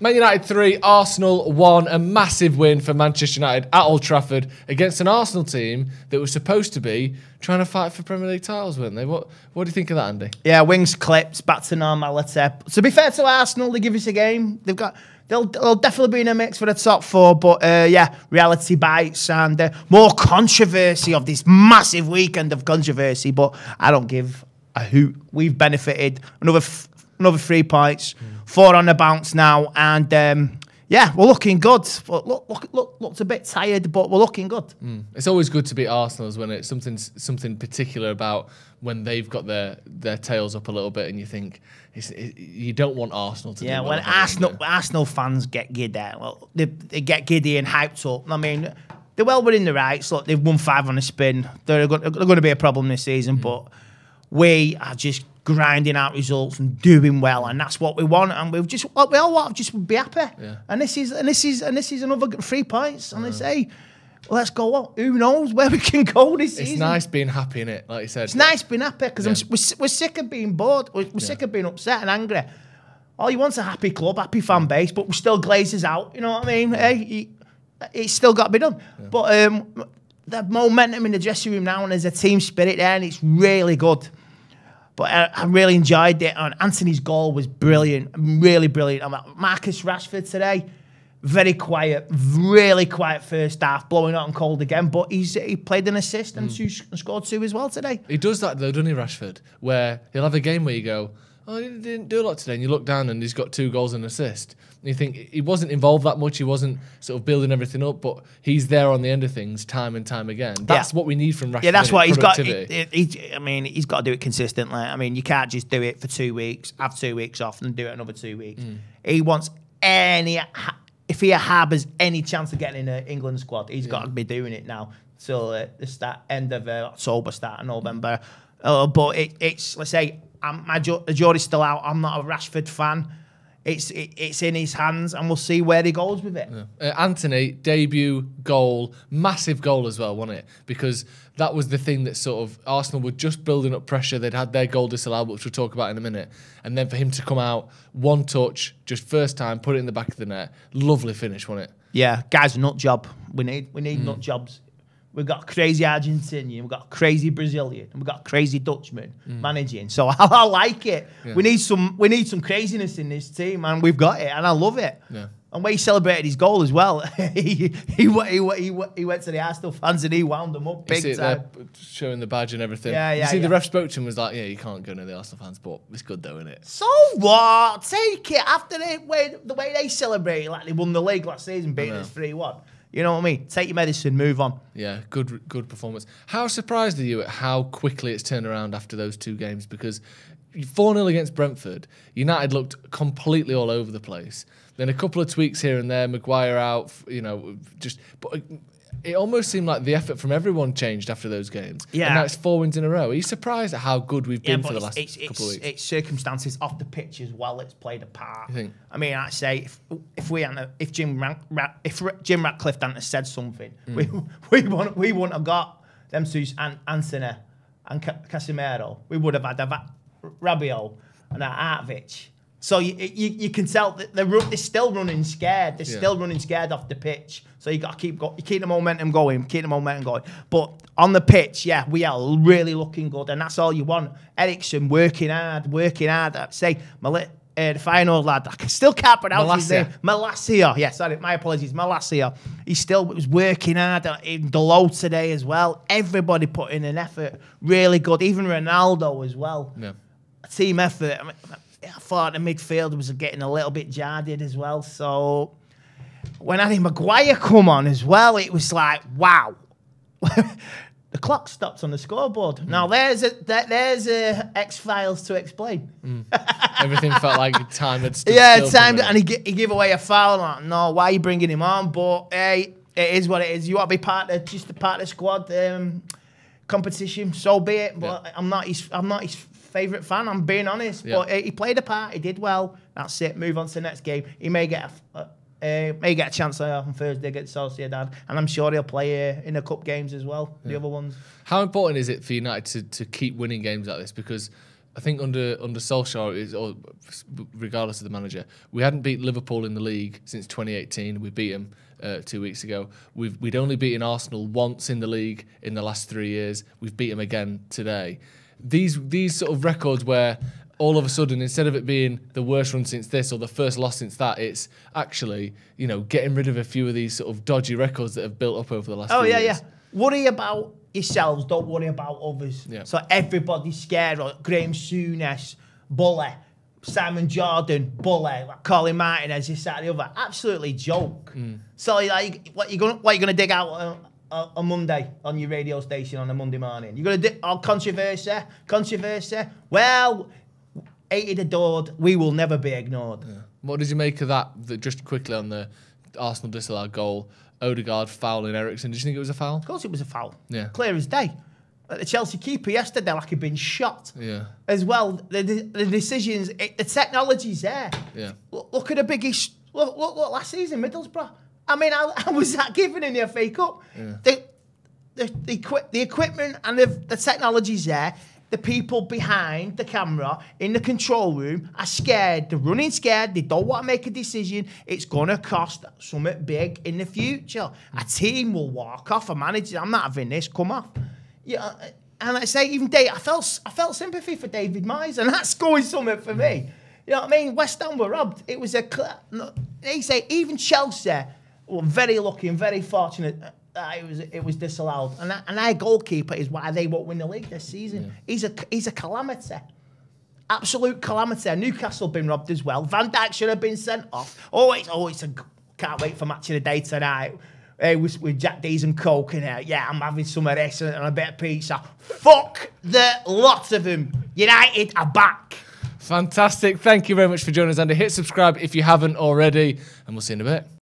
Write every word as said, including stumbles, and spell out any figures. Man United three, Arsenal one. A massive win for Manchester United at Old Trafford against an Arsenal team that was supposed to be trying to fight for Premier League titles, weren't they? What What do you think of that, Andy? Yeah, wings clipped, back to normality. To be fair to Arsenal, they give us a game. They've got they'll, they'll definitely be in a mix for the top four, but uh, yeah, reality bites and uh, more controversy of this massive weekend of controversy. But I don't give a hoot. We've benefited another. F Another three points, mm. four on the bounce now, and um, yeah, we're looking good. Look, look, look, looks a bit tired, but we're looking good. Mm. It's always good to beat Arsenal, isn't it? Something, something particular about when they've got their their tails up a little bit, and you think it's, it, you don't want Arsenal to. Yeah, do well, when Arsenal when Arsenal fans get giddy, well, they, they get giddy and hyped up. I mean, they're well within the rights. Look, they've won five on a spin. They're going to be a problem this season, mm. but we are just grinding out results and doing well, and that's what we want, and we've just we all want to just be happy. Yeah. And this is and this is and this is another three points. And yeah. they say, let's go on. Who knows where we can go this it's season? It's nice being happy, innit? Like you said, it's nice being happy because yeah. we're, we're sick of being bored. We're, we're yeah. sick of being upset and angry. All you want's a happy club, happy fan base, but we're still glazes out. You know what I mean? Yeah. Hey, it's still got to be done. Yeah. But um, the momentum in the dressing room now, and there's a team spirit there, and it's really good. But I, I really enjoyed it. And Antony's goal was brilliant, really brilliant. Marcus Rashford today, very quiet, really quiet first half, blowing out and cold again. But he's he played an assist and mm. two, scored two as well today. He does that though, doesn't he, Rashford? Where he'll have a game where you go, oh, he didn't do a lot today. And you look down and he's got two goals and an assist. And you think he wasn't involved that much. He wasn't sort of building everything up, but he's there on the end of things time and time again. That's yeah. what we need from Rashford. Yeah, that's what he's got. He, he, I mean, he's got to do it consistently. I mean, you can't just do it for two weeks, have two weeks off and do it another two weeks. Mm. He wants any, if he harbours any chance of getting in the England squad, he's yeah. got to be doing it now till uh, the start, end of uh, October, start of November. Uh, but it, it's, let's say, I'm, my ju the jury's still out. I'm not a Rashford fan. It's it, it's in his hands, and we'll see where he goes with it. Yeah. Uh, Antony, debut goal, massive goal as well, wasn't it? Because that was the thing that sort of Arsenal were just building up pressure. They'd had their goal disallowed, which we'll talk about in a minute, and then for him to come out, one touch, just first time, put it in the back of the net. Lovely finish, wasn't it? Yeah, guys, nut job. We need we need mm. nut jobs. We've got a crazy Argentinian, we've got a crazy Brazilian, and we've got a crazy Dutchman mm. managing. So I, I like it. Yeah. We need some we need some craziness in this team, and we've got it, and I love it. Yeah. And when he celebrated his goal as well, he, he, he, he, he went to the Arsenal fans and he wound them up big time. Showing the badge and everything. Yeah, yeah, you see, yeah. the ref spoke to him and was like, yeah, you can't go near the Arsenal fans, but it's good though, isn't it? So what? Take it. After they, way, the way they celebrated, like they won the league last season, beating us three one. You know what I mean? Take your medicine, move on. Yeah, good good performance. How surprised are you at how quickly it's turned around after those two games? Because four nil against Brentford, United looked completely all over the place. Then a couple of tweaks here and there, Maguire out, you know, just... But it almost seemed like the effort from everyone changed after those games. Yeah. And now it's four wins in a row. Are you surprised at how good we've yeah, been for the last it's, couple it's, of weeks? It's circumstances off the pitch as well that's played a part. You think? I mean, I'd say if if we hadn't, if Jim Ran, if Jim Ratcliffe hadn't have said something, mm. we we wouldn't we wouldn't have got them two and Antony and Casemiro. We would have had Rabiot and Artovich. So you, you you can tell that they're, they're still running scared. They're yeah. still running scared off the pitch. So you got to keep go, you keep the momentum going, keep the momentum going. But on the pitch, yeah, we are really looking good, and that's all you want. Eriksen working hard, working hard. I'd say Mal uh, the fine old lad, I still can't pronounce Malacia. his name. Malacia. Yeah, sorry, my apologies. Malacia. He still was working hard in the load today as well. Everybody put in an effort, really good. Even Ronaldo as well. Yeah, team effort. I mean, I thought the midfield was getting a little bit jaded as well. So when I think Maguire come on as well, it was like, wow. The clock stops on the scoreboard. Mm. Now there's a there, there's a X-Files to explain. Mm. Everything felt like time had stood yeah, still time. And he, he gave away a foul. Like, no, why are you bringing him on? But hey, it is what it is. You want to be part of just a part of the squad um, competition. So be it. But yeah. I'm not. His, I'm not. His, favourite fan, I'm being honest, yeah. but uh, he played a part, he did well, that's it, move on to the next game. He may get a, uh, uh, may get a chance on Thursday against Solskjaer, and I'm sure he'll play uh, in the cup games as well, yeah. the other ones. How important is it for United to, to keep winning games like this? Because I think under under Solskjaer, is, or regardless of the manager, we hadn't beat Liverpool in the league since twenty eighteen. We beat them uh, two weeks ago. We've, we'd only beaten Arsenal once in the league in the last three years. We've beat them again today. These these sort of records where all of a sudden, instead of it being the worst run since this or the first loss since that, it's actually, you know, getting rid of a few of these sort of dodgy records that have built up over the last oh, few yeah, years. Oh, yeah, yeah. Worry about yourselves, don't worry about others. Yeah. So everybody's scared of Graham Souness, bully. Simon Jordan, bully. Like Colin Martinez, this, that, the other. Absolutely joke. Mm. So like, what you're gonna, what you're gonna dig out on, on, on Monday on your radio station on a Monday morning? You're gonna dig on controversy, controversy. Well, hated, adored, we will never be ignored. Yeah. What did you make of that? The, just quickly on the Arsenal disallowed goal, Odegaard fouling Eriksen. Did you think it was a foul? Of course it was a foul. Yeah. Clear as day. Like the Chelsea keeper yesterday, like he'd been shot. Yeah. As well, the, the, the decisions, it, the technology's there. Yeah. Look, look at the biggest, look, look, look, last season, Middlesbrough. I mean, how, how was that given in the F A Cup? Yeah. The, the, the, equi the equipment and the, the technology's there. The people behind the camera in the control room are scared. They're running scared. They don't want to make a decision. It's going to cost something big in the future. A team will walk off. A manager, I'm not having this, come off. Yeah, and I say, even Dave, I felt, I felt sympathy for David Moyes, and that's going something for me. You know what I mean? West Ham were robbed. It was a... They say even Chelsea were very lucky and very fortunate. Uh, it was it was disallowed, and that, and their goalkeeper is why they won't win the league this season. Yeah. He's a he's a calamity, absolute calamity. Newcastle been robbed as well. Van Dijk should have been sent off. Oh, it's oh it's a can't wait for match of the day tonight. Hey, with, with Jack D's and Coke in there. Yeah, I'm having some of this and a bit of pizza. Fuck the lot of them. United are back. Fantastic. Thank you very much for joining us, Andy. Hit subscribe if you haven't already, and we'll see you in a bit.